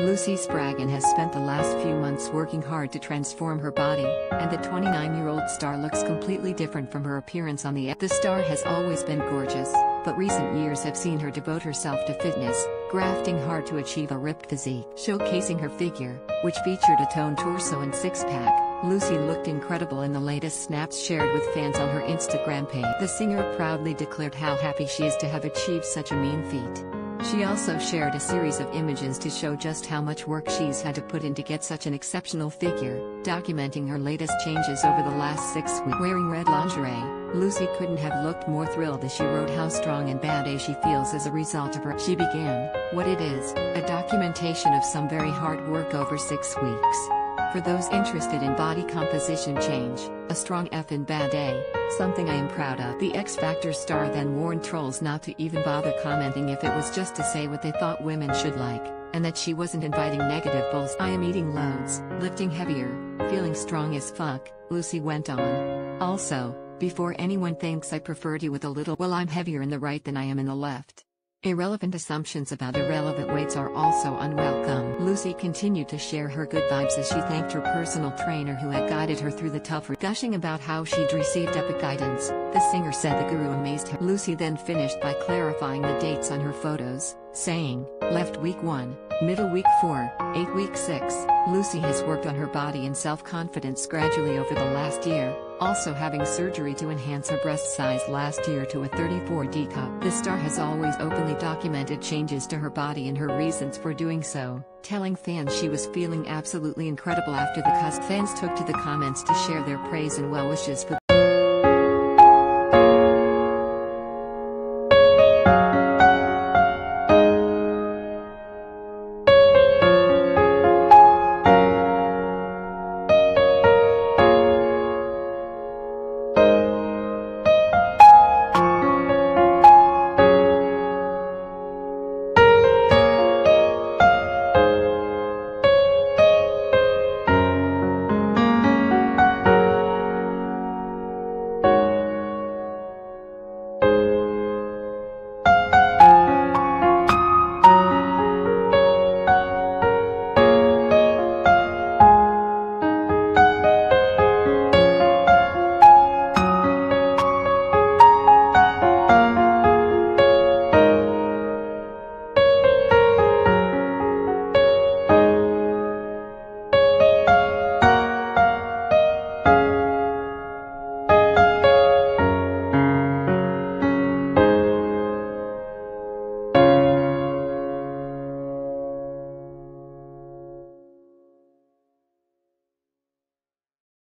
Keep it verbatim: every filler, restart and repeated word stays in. Lucy Spraggan has spent the last few months working hard to transform her body, and the twenty-nine-year-old star looks completely different from her appearance on the X Factor. The star has always been gorgeous, but recent years have seen her devote herself to fitness, grafting hard to achieve a ripped physique. Showcasing her figure, which featured a toned torso and six-pack, Lucy looked incredible in the latest snaps shared with fans on her Instagram page. The singer proudly declared how happy she is to have achieved such a mean feat. She also shared a series of images to show just how much work she's had to put in to get such an exceptional figure, documenting her latest changes over the last six weeks. Wearing red lingerie, Lucy couldn't have looked more thrilled as she wrote how strong and badass she feels as a result of her. She began, what it is, a documentation of some very hard work over six weeks. For those interested in body composition change, a strong effin' badass, something I am proud of. The X Factor star then warned trolls not to even bother commenting if it was just to say what they thought women should like, and that she wasn't inviting negative bulls. I am eating loads, lifting heavier, feeling strong as fuck, Lucy went on. Also, before anyone thinks I preferred you with a little, well, I'm heavier in the right than I am in the left. Irrelevant assumptions about irrelevant weights are also unwelcome. Lucy continued to share her good vibes as she thanked her personal trainer who had guided her through the tough road. Gushing about how she'd received epic guidance, the singer said the guru amazed her. Lucy then finished by clarifying the dates on her photos, saying, left week one, middle week four, eight week six. Lucy has worked on her body and self-confidence gradually over the last year, also having surgery to enhance her breast size last year to a thirty-four D cup. The star has always openly documented changes to her body and her reasons for doing so, telling fans she was feeling absolutely incredible after the cusp. Fans took to the comments to share their praise and well wishes for